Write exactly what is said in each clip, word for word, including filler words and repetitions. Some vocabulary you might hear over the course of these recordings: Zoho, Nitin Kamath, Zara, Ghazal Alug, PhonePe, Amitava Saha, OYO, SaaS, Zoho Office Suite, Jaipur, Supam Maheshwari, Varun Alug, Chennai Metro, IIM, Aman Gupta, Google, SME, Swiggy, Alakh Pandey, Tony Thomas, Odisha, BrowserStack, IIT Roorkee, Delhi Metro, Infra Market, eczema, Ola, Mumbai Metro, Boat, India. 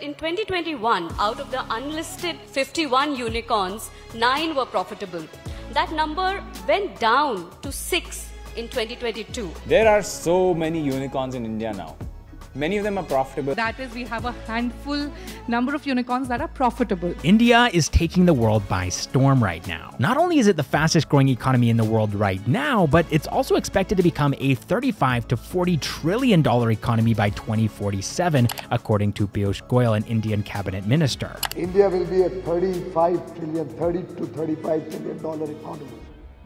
In twenty twenty-one, out of the unlisted fifty-one unicorns, nine were profitable. That number went down to six in twenty twenty-two. There are so many unicorns in India now. Many of them are profitable. That is, we have a handful number of unicorns that are profitable. India is taking the world by storm right now. Not only is it the fastest growing economy in the world right now, but it's also expected to become a thirty-five to forty trillion dollar economy by twenty forty-seven, according to Piyush Goyal, an Indian cabinet minister. India will be a thirty-five trillion, thirty to thirty-five trillion dollar economy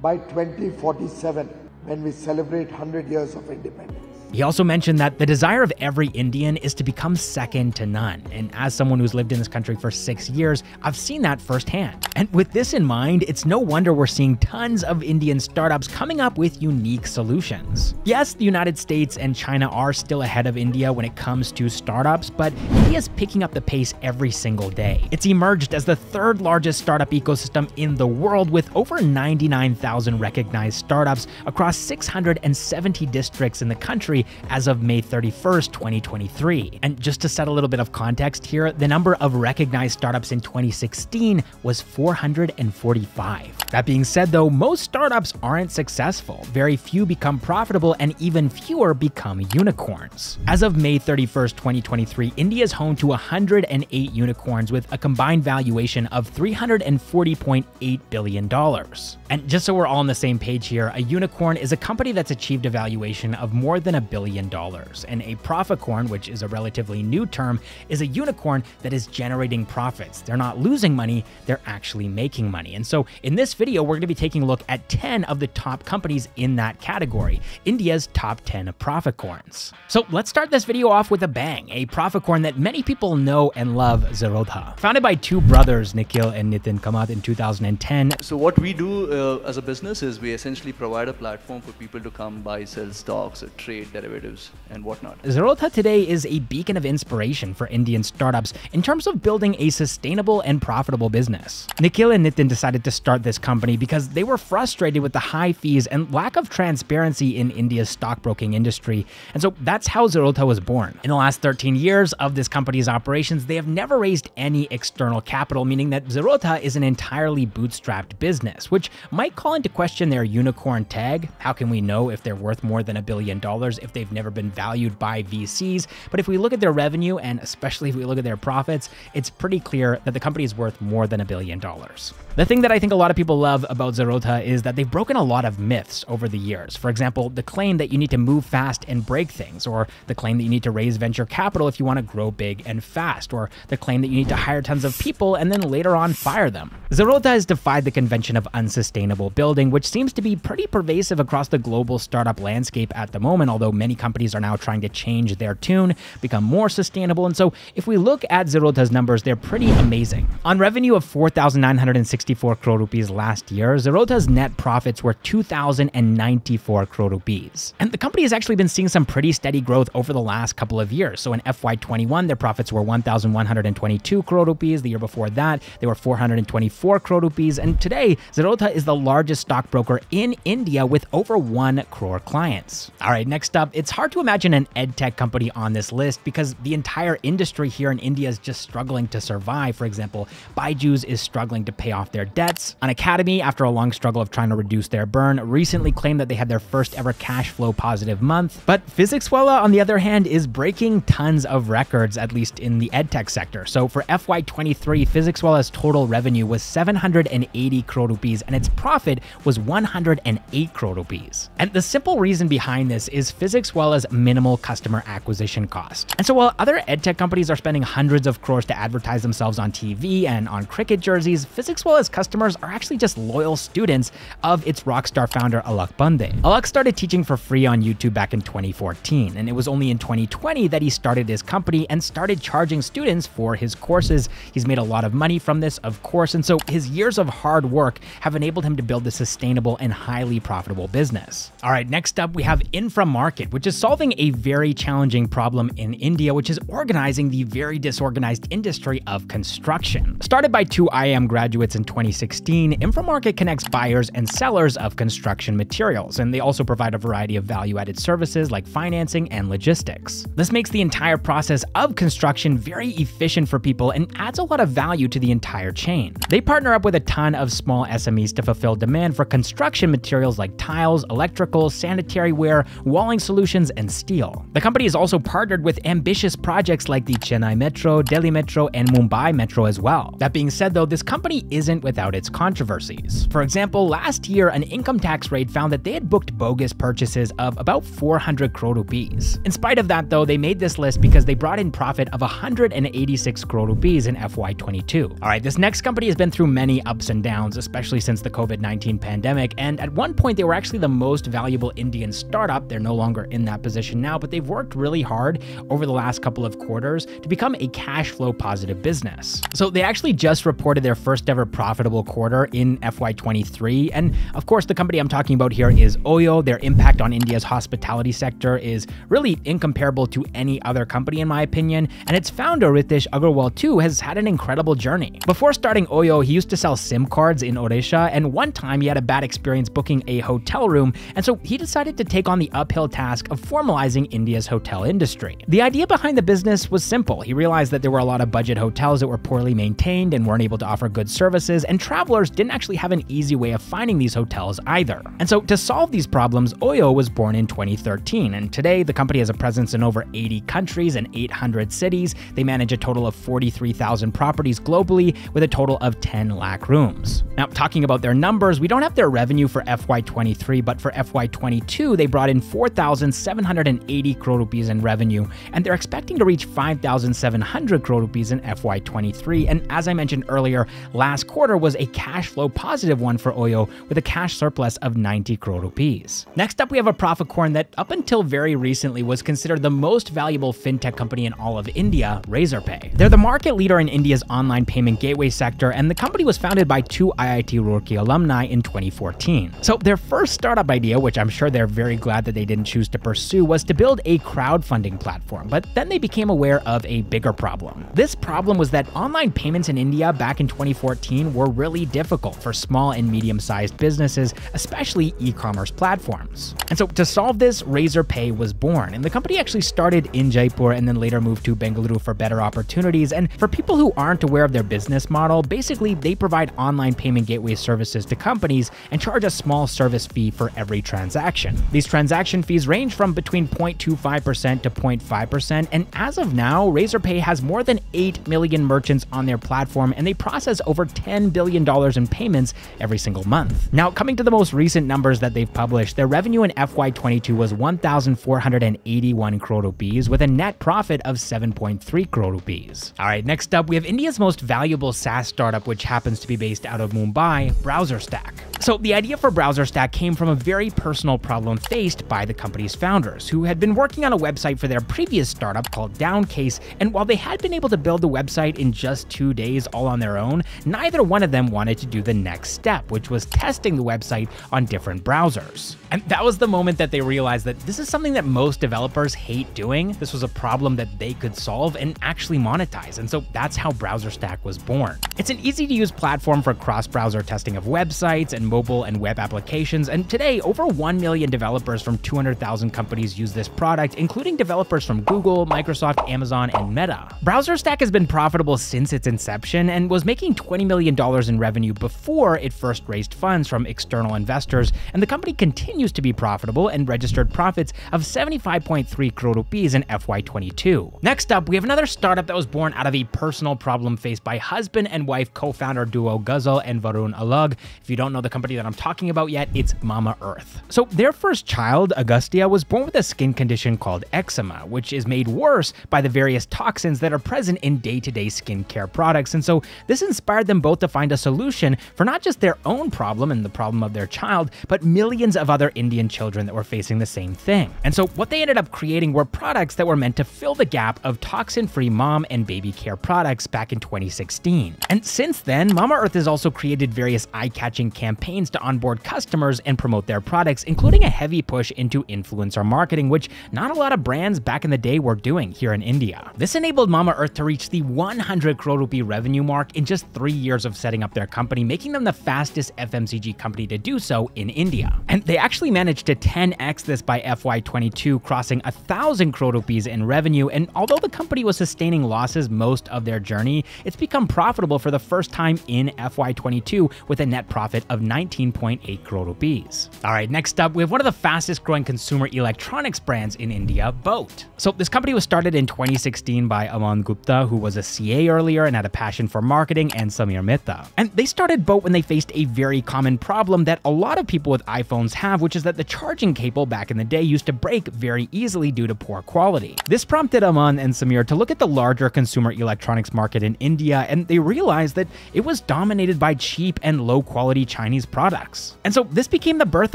by twenty forty-seven when we celebrate one hundred years of independence. He also mentioned that the desire of every Indian is to become second to none. And as someone who's lived in this country for six years, I've seen that firsthand. And with this in mind, it's no wonder we're seeing tons of Indian startups coming up with unique solutions. Yes, the United States and China are still ahead of India when it comes to startups, but India is picking up the pace every single day. It's emerged as the third largest startup ecosystem in the world, with over ninety-nine thousand recognized startups across six hundred seventy districts in the country as of May thirty-first, twenty twenty-three. And just to set a little bit of context here, the number of recognized startups in twenty sixteen was four hundred forty-five. That being said though, most startups aren't successful. Very few become profitable and even fewer become unicorns. As of May thirty-first, twenty twenty-three, India is home to one hundred eight unicorns with a combined valuation of three hundred forty point eight billion dollars. And just so we're all on the same page here, a unicorn is a company that's achieved a valuation of more than a billion dollars, and a proficorn, which is a relatively new term, is a unicorn that is generating profits. They're not losing money, they're actually making money. And so in this video, we're going to be taking a look at ten of the top companies in that category, India's top ten proficorns. So let's start this video off with a bang, a proficorn that many people know and love, Zerodha. Founded by two brothers, Nikhil and Nitin Kamath, in two thousand ten. So what we do uh, as a business is we essentially provide a platform for people to come buy, sell stocks, or trade derivatives and whatnot. Zerodha today is a beacon of inspiration for Indian startups in terms of building a sustainable and profitable business. Nikhil and Nitin decided to start this company because they were frustrated with the high fees and lack of transparency in India's stockbroking industry. And so that's how Zerodha was born. In the last thirteen years of this company's operations, they have never raised any external capital, meaning that Zerodha is an entirely bootstrapped business, which might call into question their unicorn tag. How can we know if they're worth more than a billion dollars if they've never been valued by V Cs? But if we look at their revenue, and especially if we look at their profits, it's pretty clear that the company is worth more than a billion dollars. The thing that I think a lot of people love about Zerodha is that they've broken a lot of myths over the years. For example, the claim that you need to move fast and break things, or the claim that you need to raise venture capital if you want to grow big and fast, or the claim that you need to hire tons of people and then later on fire them. Zerodha has defied the convention of unsustainable building, which seems to be pretty pervasive across the global startup landscape at the moment, although many companies are now trying to change their tune, become more sustainable. And so if we look at Zerodha's numbers, they're pretty amazing. On revenue of four thousand nine hundred sixty-four crore rupees last year, Zerodha's net profits were two thousand ninety-four crore rupees. And the company has actually been seeing some pretty steady growth over the last couple of years. So in F Y twenty-one, their profits were one thousand one hundred twenty-two crore rupees. The year before that, they were four hundred twenty-four crore rupees. And today, Zerodha is the largest stockbroker in India with over one crore clients. All right, next up, it's hard to imagine an edtech company on this list because the entire industry here in India is just struggling to survive. For example, Byju's is struggling to pay off their debts. Unacademy, after a long struggle of trying to reduce their burn, recently claimed that they had their first ever cash flow positive month. But Physics Wallah, on the other hand, is breaking tons of records, at least in the edtech sector. So for F Y twenty-three, Physics Wallah's total revenue was seven hundred eighty crore rupees and its profit was one hundred eight crore rupees. And the simple reason behind this is Physics Wallah's minimal customer acquisition cost. And so while other edtech companies are spending hundreds of crores to advertise themselves on T V and on cricket jerseys, Physics Wallah's customers are actually just loyal students of its rock star founder, Alakh Pandey. Alakh started teaching for free on YouTube back in twenty fourteen, and it was only in twenty twenty that he started his company and started charging students for his courses. He's made a lot of money from this, of course, and so his years of hard work have enabled him to build a sustainable and highly profitable business. All right, next up we have Infra Market, Market, which is solving a very challenging problem in India, which is organizing the very disorganized industry of construction. Started by two I I M graduates in twenty sixteen, Infra Market connects buyers and sellers of construction materials, and they also provide a variety of value-added services like financing and logistics. This makes the entire process of construction very efficient for people and adds a lot of value to the entire chain. They partner up with a ton of small S M Es to fulfill demand for construction materials like tiles, electrical, sanitary ware, walling solutions, and steel. The company is also partnered with ambitious projects like the Chennai Metro, Delhi Metro, and Mumbai Metro as well. That being said though, this company isn't without its controversies. For example, last year, an income tax raid found that they had booked bogus purchases of about four hundred crore rupees. In spite of that though, they made this list because they brought in profit of one hundred eighty-six crore rupees in F Y twenty-two. All right, this next company has been through many ups and downs, especially since the COVID nineteen pandemic, and at one point they were actually the most valuable Indian startup. They're no longer in that position now, but they've worked really hard over the last couple of quarters to become a cash flow positive business. So they actually just reported their first ever profitable quarter in F Y twenty-three, and of course the company I'm talking about here is Oyo. Their impact on India's hospitality sector is really incomparable to any other company in my opinion, and its founder Ritesh Agarwal too has had an incredible journey. Before starting Oyo, he used to sell SIM cards in Odisha, and one time he had a bad experience booking a hotel room, and so he decided to take on the uphill task of formalizing India's hotel industry. The idea behind the business was simple. He realized that there were a lot of budget hotels that were poorly maintained and weren't able to offer good services, and travelers didn't actually have an easy way of finding these hotels either. And so to solve these problems, Oyo was born in twenty thirteen, and today the company has a presence in over eighty countries and eight hundred cities. They manage a total of forty-three thousand properties globally with a total of ten lakh rooms. Now, talking about their numbers, we don't have their revenue for F Y twenty-three, but for F Y twenty-two, they brought in four thousand seven hundred eighty crore rupees in revenue, and they're expecting to reach five thousand seven hundred crore rupees in F Y twenty-three. And as I mentioned earlier, last quarter was a cash flow positive one for Oyo with a cash surplus of ninety crore rupees. Next up, we have a Proficorn that up until very recently was considered the most valuable fintech company in all of India, Razorpay. They're the market leader in India's online payment gateway sector, and the company was founded by two I I T Roorkee alumni in twenty fourteen. So their first startup idea, which I'm sure they're very glad that they didn't choose to pursue, was to build a crowdfunding platform, but then they became aware of a bigger problem. This problem was that online payments in India back in twenty fourteen were really difficult for small and medium-sized businesses, especially e-commerce platforms. And so to solve this, Razorpay was born, and the company actually started in Jaipur and then later moved to Bengaluru for better opportunities. And for people who aren't aware of their business model, basically they provide online payment gateway services to companies and charge a small service fee for every transaction. These transaction fees range from between zero point two five percent to zero point five percent, and as of now, Razorpay has more than eight million merchants on their platform, and they process over ten billion dollars in payments every single month. Now, coming to the most recent numbers that they've published, their revenue in F Y twenty-two was one thousand four hundred eighty-one crore rupees with a net profit of seven point three crore rupees. All right, next up, we have India's most valuable SaaS startup, which happens to be based out of Mumbai, BrowserStack. So the idea for BrowserStack came from a very personal problem faced by the company's founders, who had been working on a website for their previous startup called Downcase, and while they had been able to build the website in just two days all on their own, neither one of them wanted to do the next step, which was testing the website on different browsers. And that was the moment that they realized that this is something that most developers hate doing. This was a problem that they could solve and actually monetize, and so that's how BrowserStack was born. It's an easy-to-use platform for cross-browser testing of websites and mobile and web applications, and today over one million developers from two hundred thousand companies use this product, including developers from Google, Microsoft, Amazon, and Meta. BrowserStack has been profitable since its inception and was making twenty million dollars in revenue before it first raised funds from external investors, and the company continues to be profitable and registered profits of seventy-five point three crore rupees in F Y twenty-two. Next up, we have another startup that was born out of a personal problem faced by husband and wife co-founder duo Ghazal and Varun Alug. If you don't know the company that I'm talking about yet, it's Mama Earth. So their first child, Augustine, was born with a skin condition called eczema, which is made worse by the various toxins that are present in day-to-day skincare products. And so this inspired them both to find a solution for not just their own problem and the problem of their child, but millions of other Indian children that were facing the same thing. And so what they ended up creating were products that were meant to fill the gap of toxin-free mom and baby care products back in twenty sixteen. And And since then, Mama Earth has also created various eye-catching campaigns to onboard customers and promote their products, including a heavy push into influencer marketing, which not a lot of brands back in the day were doing here in India. This enabled Mama Earth to reach the one hundred crore rupee revenue mark in just three years of setting up their company, making them the fastest F M C G company to do so in India. And they actually managed to ten X this by F Y twenty-two, crossing a thousand crore rupees in revenue. And although the company was sustaining losses most of their journey, it's become profitable for the first time in F Y twenty-two with a net profit of nineteen point eight crore rupees. All right, next up, we have one of the fastest growing consumer electronics brands in India, Boat. So this company was started in twenty sixteen by Aman Gupta, who was a C A earlier and had a passion for marketing, and Sameer Mehta. And they started Boat when they faced a very common problem that a lot of people with iPhones have, which is that the charging cable back in the day used to break very easily due to poor quality. This prompted Aman and Sameer to look at the larger consumer electronics market in India, and they realized that it was dominated by cheap and low-quality Chinese products. And so this became the birth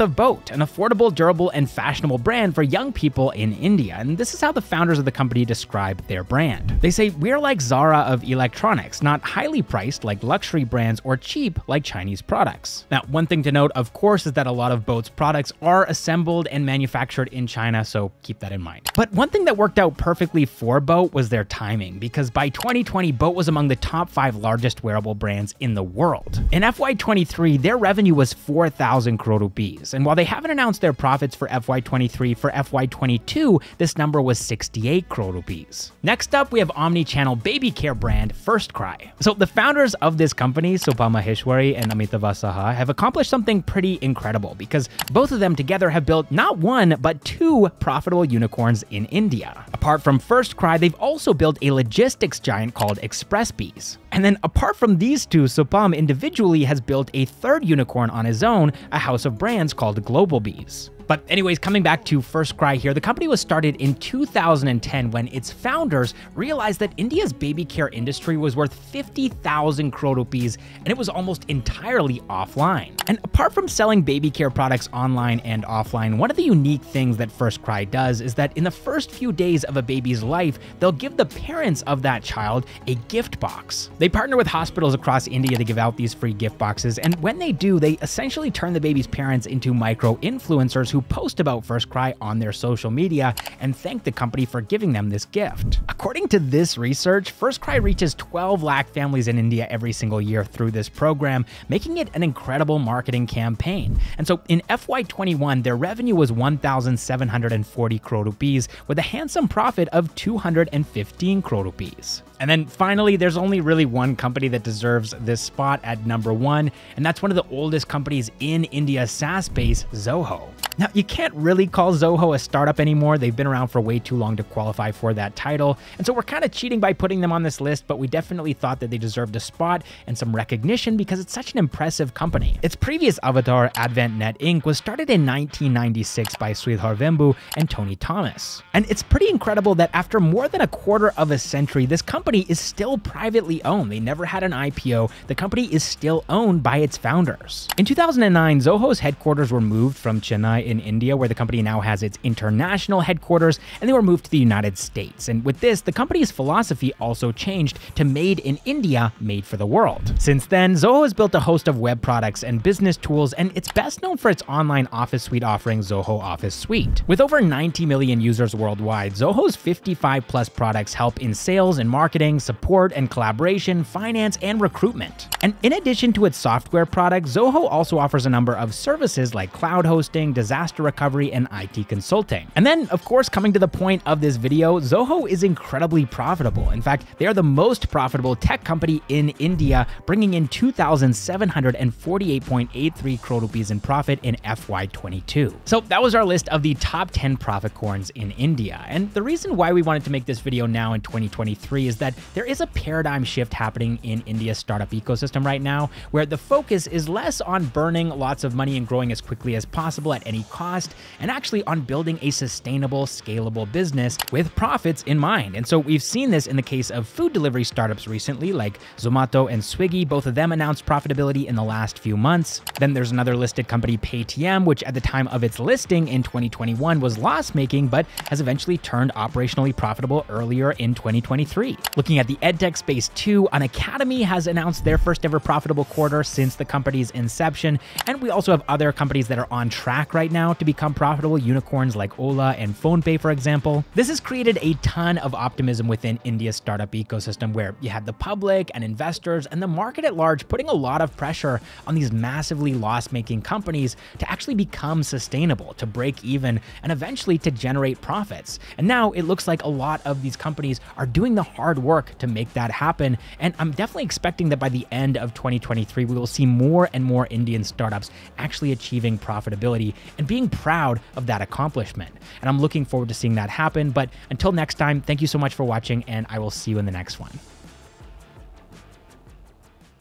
of Boat, an affordable, durable, and fashionable brand for young people in India. And this is how the founders of the company describe their brand. They say, "We're like Zara of electronics, not highly priced like luxury brands or cheap like Chinese products." Now, one thing to note, of course, is that a lot of Boat's products are assembled and manufactured in China, so keep that in mind. But one thing that worked out perfectly for Boat was their timing, because by twenty twenty, Boat was among the top five largest wearable brands in the world. In F Y twenty-three, their revenue was four thousand crore rupees, and while they haven't announced their profits for F Y twenty-three, for F Y twenty-two, this number was sixty-eight crore rupees. Next up, we have omni-channel baby care brand Firstcry. So the founders of this company, Supam Maheshwari and Amitava Saha, have accomplished something pretty incredible, because both of them together have built not one, but two profitable unicorns in India. Apart from Firstcry, they've also built a logistics giant called ExpressBees. And then apart from these two, Supam individually has built a third unicorn on his own, a house of brands called GlobalBees. But anyways, coming back to Firstcry here, the company was started in two thousand ten when its founders realized that India's baby care industry was worth fifty thousand crore rupees, and it was almost entirely offline. And apart from selling baby care products online and offline, one of the unique things that Firstcry does is that in the first few days of a baby's life, they'll give the parents of that child a gift box. They partner with hospitals across India to give out these free gift boxes, and when they do, they essentially turn the baby's parents into micro-influencers who post about Firstcry on their social media and thank the company for giving them this gift. According to this research, Firstcry reaches twelve lakh families in India every single year through this program, making it an incredible marketing campaign. And so in F Y twenty-one, their revenue was one thousand seven hundred forty crore rupees with a handsome profit of two hundred fifteen crore rupees. And then finally, there's only really one company that deserves this spot at number one, and that's one of the oldest companies in India's SaaS space, Zoho. Now, you can't really call Zoho a startup anymore. They've been around for way too long to qualify for that title. And so we're kind of cheating by putting them on this list, but we definitely thought that they deserved a spot and some recognition because it's such an impressive company. Its previous avatar, AdventNet Incorporated, was started in nineteen ninety-six by Sridhar Vembu and Tony Thomas. And it's pretty incredible that after more than a quarter of a century, this company is still privately owned. They never had an I P O. The company is still owned by its founders. In two thousand nine, Zoho's headquarters were moved from Chennai in India, where the company now has its international headquarters, and they were moved to the United States. And with this, the company's philosophy also changed to made in India, made for the world. Since then, Zoho has built a host of web products and business tools, and it's best known for its online office suite offering, Zoho Office Suite. With over ninety million users worldwide, Zoho's fifty-five plus products help in sales and marketing, support and collaboration, finance and recruitment. And in addition to its software product, Zoho also offers a number of services like cloud hosting, design disaster recovery, and I T consulting. And then, of course, coming to the point of this video, Zoho is incredibly profitable. In fact, they are the most profitable tech company in India, bringing in two thousand seven hundred forty-eight point eight three crore rupees in profit in F Y twenty-two. So that was our list of the top ten profit corns in India. And the reason why we wanted to make this video now in twenty twenty-three is that there is a paradigm shift happening in India's startup ecosystem right now, where the focus is less on burning lots of money and growing as quickly as possible at any cost, and actually on building a sustainable, scalable business with profits in mind. And so we've seen this in the case of food delivery startups recently, like Zomato and Swiggy. Both of them announced profitability in the last few months. Then there's another listed company, Paytm, which at the time of its listing in twenty twenty-one was loss-making, but has eventually turned operationally profitable earlier in twenty twenty-three. Looking at the edtech space too, Unacademy has announced their first ever profitable quarter since the company's inception, and we also have other companies that are on track right now to become profitable unicorns like Ola and PhonePe, for example. This has created a ton of optimism within India's startup ecosystem, where you have the public and investors and the market at large putting a lot of pressure on these massively loss-making companies to actually become sustainable, to break even, and eventually to generate profits. And now it looks like a lot of these companies are doing the hard work to make that happen, and I'm definitely expecting that by the end of twenty twenty-three, we will see more and more Indian startups actually achieving profitability and being proud of that accomplishment. And I'm looking forward to seeing that happen, but until next time, thank you so much for watching, and I will see you in the next one.